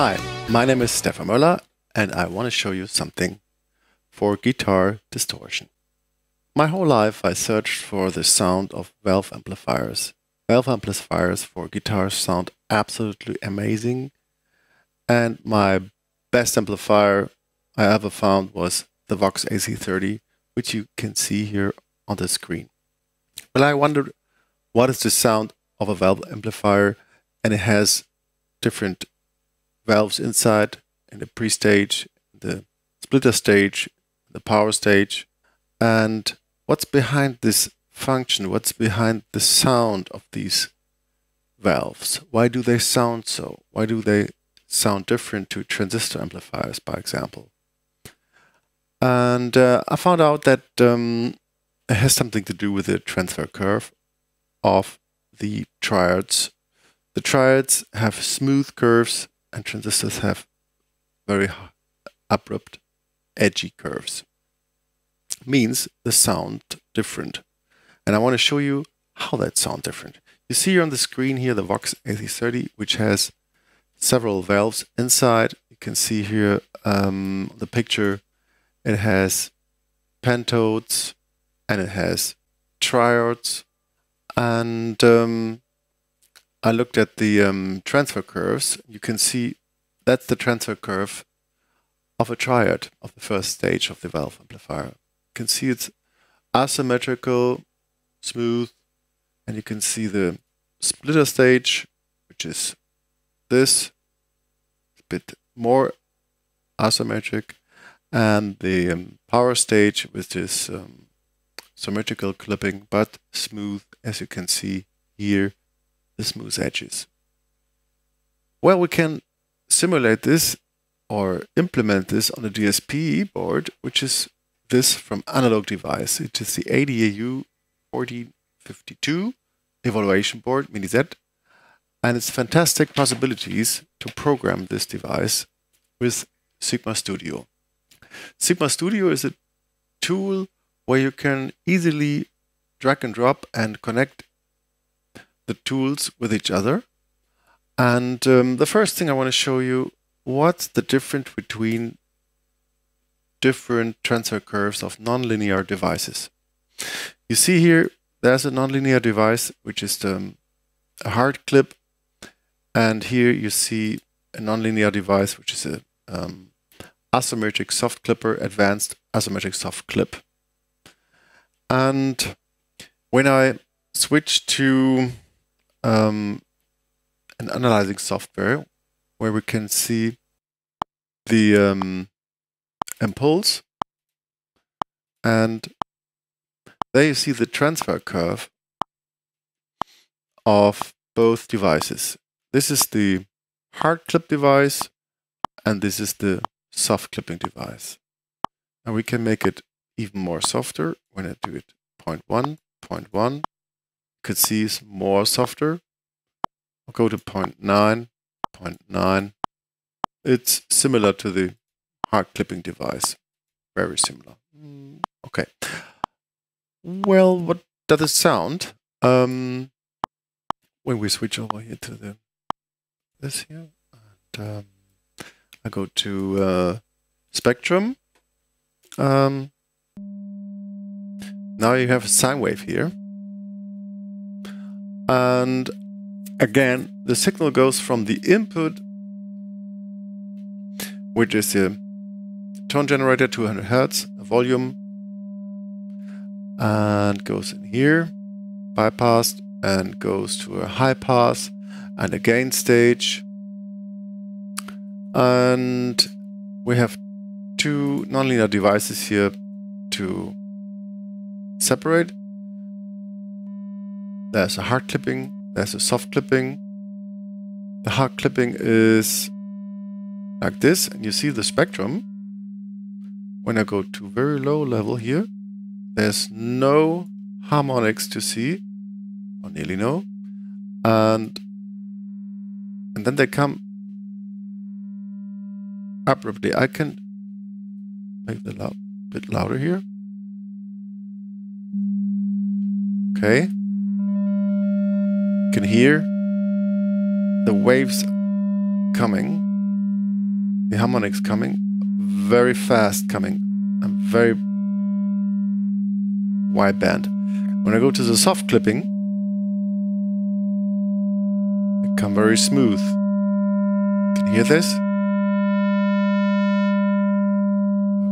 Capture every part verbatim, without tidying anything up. Hi, my name is Stefan Möller and I want to show you something for guitar distortion. My whole life I searched for the sound of valve amplifiers. Valve amplifiers for guitars sound absolutely amazing, and my best amplifier I ever found was the Vox A C thirty, which you can see here on the screen. Well, I wondered what is the sound of a valve amplifier, and it has different valves inside, in the pre-stage, the splitter stage, the power stage. And what's behind this function? What's behind the sound of these valves? Why do they sound so? Why do they sound different to transistor amplifiers, by example? And uh, I found out that um, it has something to do with the transfer curve of the triads. The triads have smooth curves, and transistors have very abrupt, edgy curves. Means the sound different. And I want to show you how that sound different. You see here on the screen here the Vox A C thirty, which has several valves inside. You can see here um, the picture. It has pentodes and it has triodes. And um, I looked at the um, transfer curves. You can see that's the transfer curve of a triad of the first stage of the valve amplifier. You can see it's asymmetrical, smooth, and you can see the splitter stage, which is this, a bit more asymmetric, and the um, power stage, which is um, symmetrical clipping, but smooth, as you can see here, the smooth edges. Well, we can simulate this or implement this on a D S P board, which is this from Analog Device. It is the A D A U fourteen fifty-two evaluation board, mini Z, and it's fantastic possibilities to program this device with Sigma Studio. Sigma Studio is a tool where you can easily drag and drop and connect the tools with each other. And um, the first thing I want to show you, what's the difference between different transfer curves of nonlinear devices. You see here, there's a nonlinear device, which is the, a hard clip. And here you see a nonlinear device, which is a um, asymmetric soft clipper, advanced asymmetric soft clip. And when I switch to um, an analyzing software, where we can see the um, impulse, and there you see the transfer curve of both devices. This is the hard clip device, and this is the soft clipping device. And we can make it even more softer when I do it zero point one, zero point one. You could see it's more softer. I'll go to zero point nine, zero point nine. It's similar to the hard clipping device. Very similar. Okay. Well, what does it sound? Um, when we switch over here to the this here, and, um, I go to uh, spectrum. Um, now you have a sine wave here, and again, the signal goes from the input, which is the tone generator, two hundred hertz, volume, and goes in here, bypassed, and goes to a high pass and a gain stage. And we have two nonlinear devices here to separate. There's a hard clipping. There's a soft clipping. The hard clipping is like this, and you see the spectrum. When I go to very low level here, there's no harmonics to see, or nearly no. And, and then they come abruptly. I can make the loud bit louder here. Okay. You can hear the waves coming, the harmonics coming very fast, coming a very wide band. When I go to the soft clipping, it come very smooth. Can you hear this?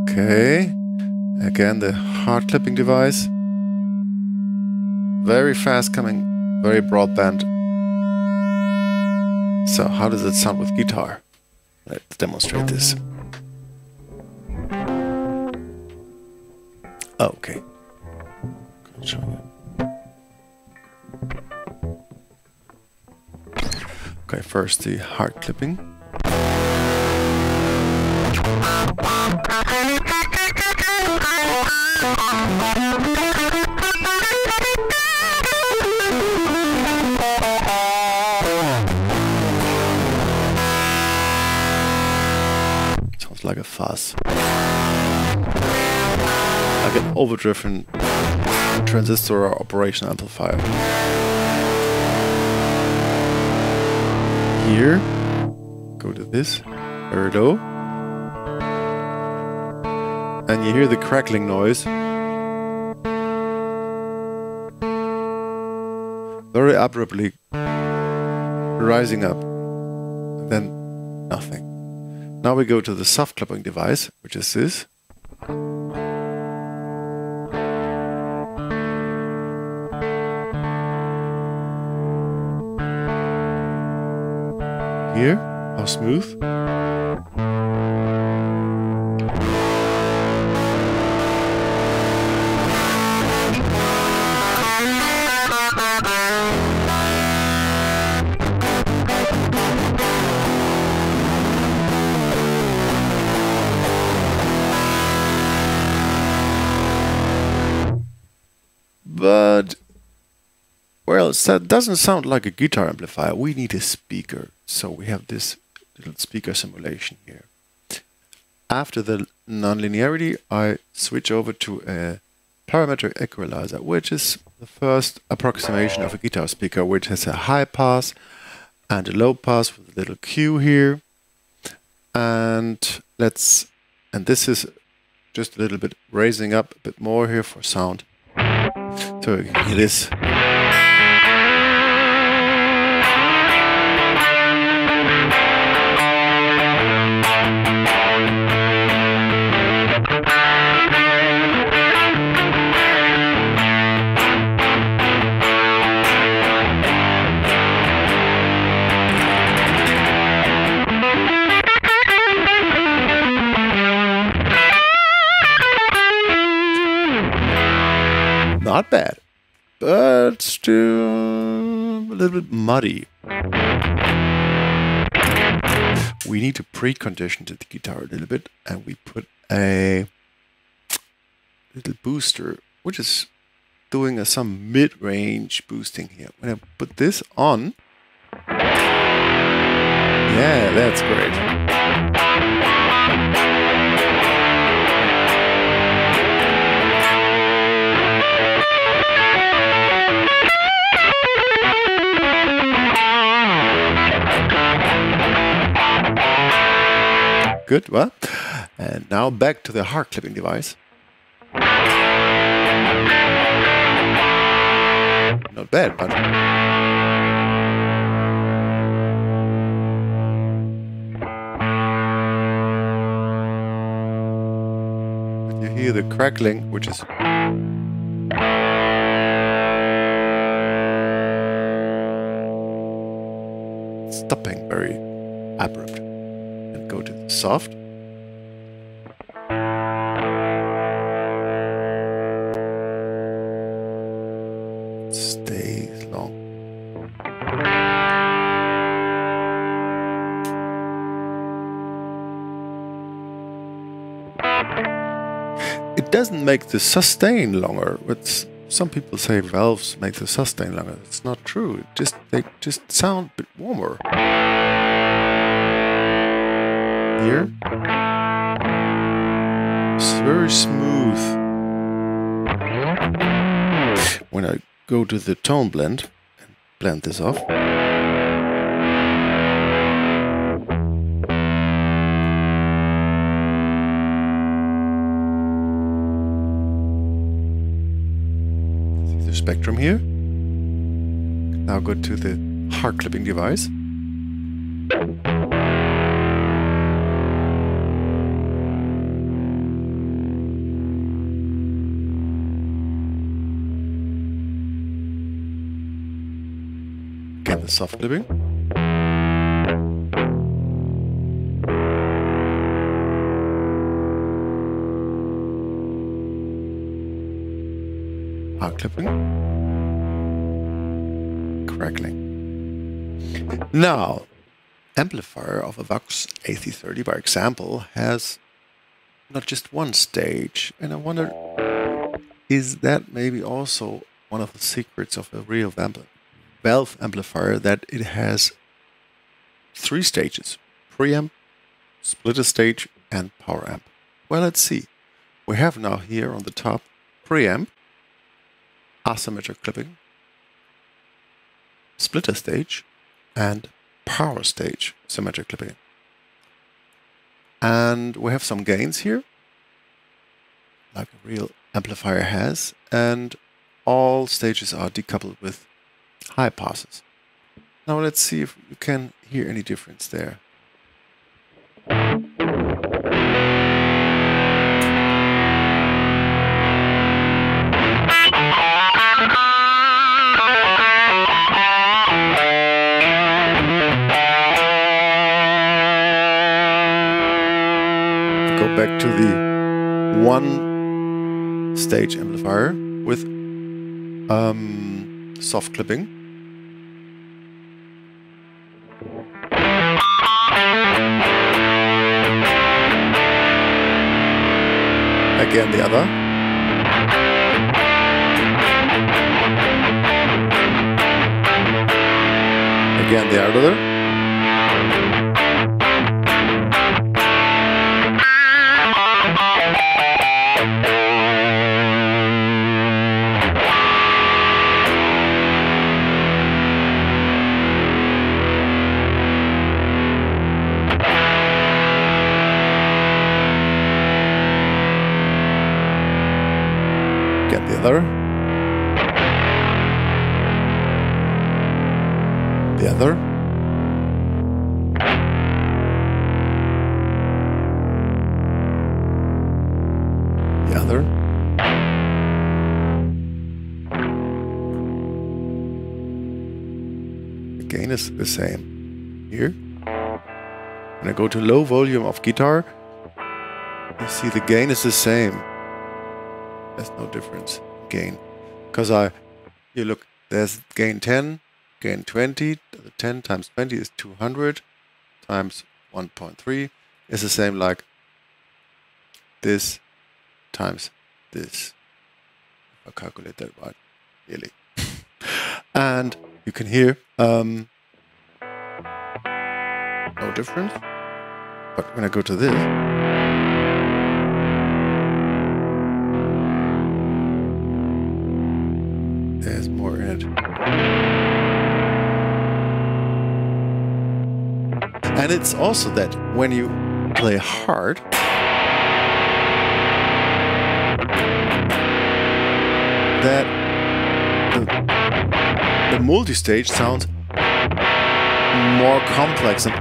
Okay. Again, the hard clipping device. Very fast coming, very broadband. So how does it sound with guitar? Let's demonstrate this. Okay. Okay, first the hard clipping. Sounds like a fuzz. Like an overdriven transistor or operation amplifier. Here, go to this, very low. And you hear the crackling noise. Very abruptly rising up. And then nothing. Now we go to the soft clipping device, which is this. Here, how smooth. But, well, that doesn't sound like a guitar amplifier. We need a speaker. So we have this little speaker simulation here. After the nonlinearity, I switch over to a parametric equalizer, which is the first approximation of a guitar speaker, which has a high pass and a low pass with a little Q here. And let's, and this is just a little bit raising up a bit more here for sound. So it is. Not bad, but still a little bit muddy. We need to precondition the guitar a little bit, and we put a little booster, which is doing a, some mid-range boosting here. When I put this on, yeah, that's great. Good, well, and now back to the hard clipping device. Not bad, but... But you hear the crackling, which is... stopping very abrupt. Go to the soft. Stay long. It doesn't make the sustain longer. It's, some people say valves make the sustain longer. It's not true. It just, they just sound a bit warmer. Here. It's very smooth. When I go to the tone blend and blend this off, spectrum here. Now go to the hard clipping device. Get the soft clipping. Hard clipping. Crackling. Now, amplifier of a Vox A C thirty, by example, has not just one stage, and I wonder, is that maybe also one of the secrets of a real ampli- valve amplifier, that it has three stages: preamp, splitter stage, and power amp? Well, let's see. We have now here on the top preamp, asymmetric clipping, splitter stage, and power stage, symmetric clipping. And we have some gains here, like a real amplifier has, and all stages are decoupled with high passes. Now let's see if you can hear any difference there. Back to the one stage amplifier with um, soft clipping. Again, the other. Again, the other. Get the other, the other, the other, the gain is the same here. When I go to low volume of guitar, you see the gain is the same. There's no difference gain, because I you look, there's gain ten, gain twenty. ten times twenty is two hundred, times one point three is the same like this times this, if I calculate that right really. And you can hear um, no difference, but when I go to this, there's more in it. And it's also that when you play hard, that the, the multi-stage sounds more complex and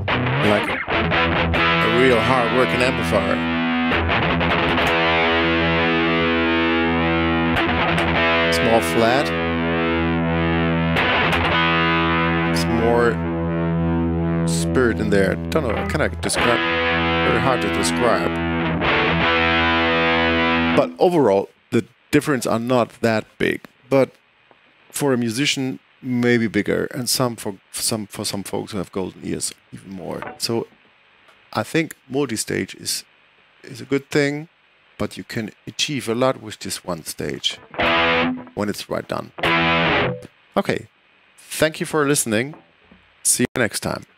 like a real hard-working amplifier. It's more flat. More spirit in there. Don't know, can I describe? Very hard to describe. But overall, the differences are not that big. But for a musician, maybe bigger, and some for some for some folks who have golden ears, even more. So I think multi-stage is is a good thing, but you can achieve a lot with just one stage when it's right done. Okay. Thank you for listening. See you next time.